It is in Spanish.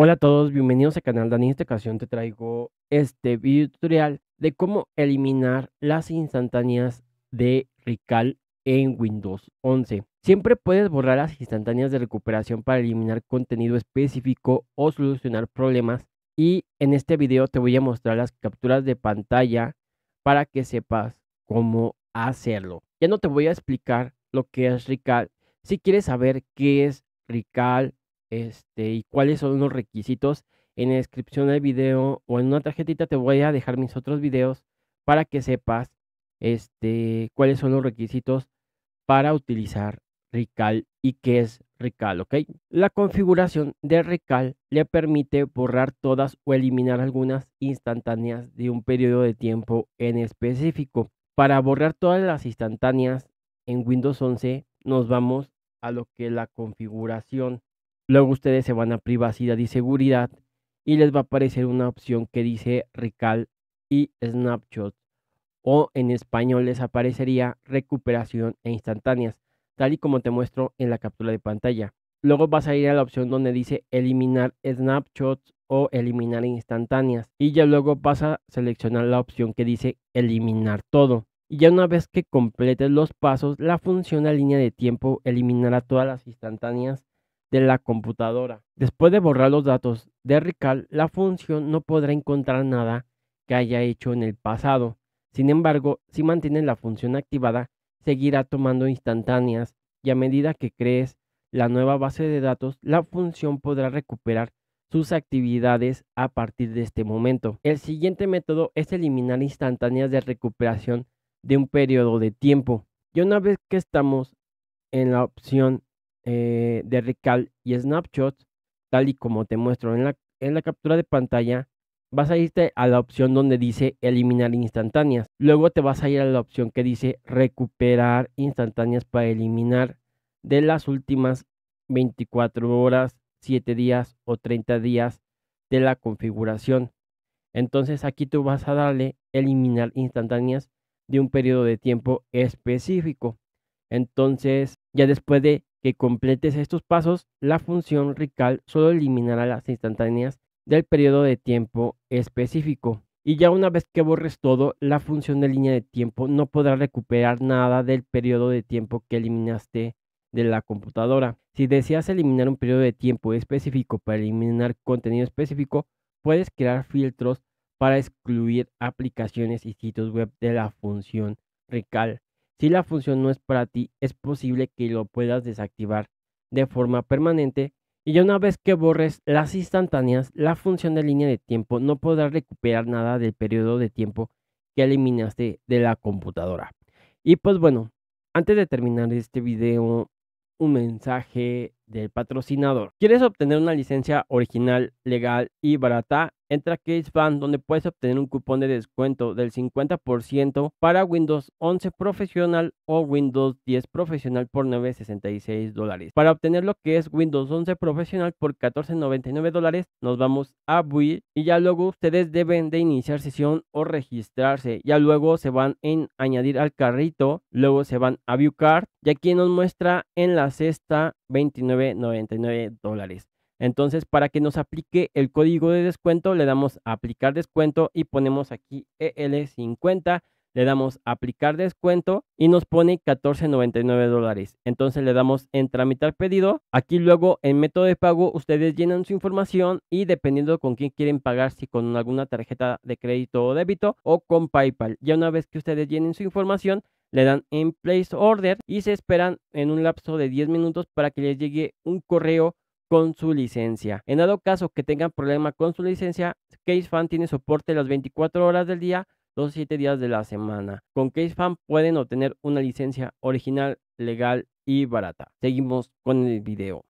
Hola a todos, bienvenidos al canal. En esta ocasión te traigo este video tutorial de cómo eliminar las instantáneas de Recall en Windows 11. Siempre puedes borrar las instantáneas de recuperación para eliminar contenido específico o solucionar problemas, y en este video te voy a mostrar las capturas de pantalla para que sepas cómo hacerlo. Ya no te voy a explicar lo que es Recall. Si quieres saber qué es Recall y cuáles son los requisitos, en la descripción del video o en una tarjetita te voy a dejar mis otros videos para que sepas cuáles son los requisitos para utilizar Recall y qué es Recall, ¿ok? La configuración de Recall le permite borrar todas o eliminar algunas instantáneas de un periodo de tiempo en específico. Para borrar todas las instantáneas en Windows 11 nos vamos a lo que es la configuración. Luego ustedes se van a privacidad y seguridad y les va a aparecer una opción que dice Recall y Snapshot, o en español les aparecería recuperación e instantáneas, tal y como te muestro en la captura de pantalla. Luego vas a ir a la opción donde dice eliminar snapshots o eliminar instantáneas, y ya luego vas a seleccionar la opción que dice eliminar todo. Y ya una vez que completes los pasos, la función de línea de tiempo eliminará todas las instantáneas de la computadora. Después de borrar los datos de Recall, la función no podrá encontrar nada que haya hecho en el pasado. Sin embargo, si mantienes la función activada, seguirá tomando instantáneas, y a medida que crees la nueva base de datos, la función podrá recuperar sus actividades a partir de este momento. El siguiente método es eliminar instantáneas de recuperación de un periodo de tiempo. Y una vez que estamos en la opción de Recall y Snapshots, tal y como te muestro en la captura de pantalla, vas a irte a la opción donde dice eliminar instantáneas. Luego te vas a ir a la opción que dice recuperar instantáneas para eliminar de las últimas 24 horas, 7 días o 30 días de la configuración. Entonces aquí tú vas a darle eliminar instantáneas de un periodo de tiempo específico. Entonces ya después de que completes estos pasos, la función Recall solo eliminará las instantáneas del periodo de tiempo específico. Y ya una vez que borres todo, la función de línea de tiempo no podrá recuperar nada del periodo de tiempo que eliminaste de la computadora. Si deseas eliminar un periodo de tiempo específico para eliminar contenido específico, puedes crear filtros para excluir aplicaciones y sitios web de la función Recall. Si la función no es para ti, es posible que lo puedas desactivar de forma permanente. Y ya una vez que borres las instantáneas, la función de línea de tiempo no podrá recuperar nada del periodo de tiempo que eliminaste de la computadora. Y pues bueno, antes de terminar este video, un mensaje del patrocinador. ¿Quieres obtener una licencia original, legal y barata? Entra a Keysfan, donde puedes obtener un cupón de descuento del 50% para Windows 11 Profesional o Windows 10 Profesional por $9.66. Para obtener lo que es Windows 11 Profesional por $14.99, nos vamos a Build, y ya luego ustedes deben de iniciar sesión o registrarse. Ya luego se van en añadir al carrito, luego se van a View Card, y aquí nos muestra en la cesta $29.99. Entonces, para que nos aplique el código de descuento, le damos a aplicar descuento y ponemos aquí EL50, le damos a aplicar descuento y nos pone $14.99. Entonces le damos en tramitar pedido. Aquí luego en método de pago ustedes llenan su información, y dependiendo con quién quieren pagar, si con alguna tarjeta de crédito o débito o con PayPal. Ya una vez que ustedes llenen su información, le dan en Place Order y se esperan en un lapso de 10 minutos para que les llegue un correo con su licencia. En dado caso que tengan problema con su licencia, Keysfan tiene soporte las 24 horas del día, los 7 días de la semana. Con Keysfan pueden obtener una licencia original, legal y barata. Seguimos con el video.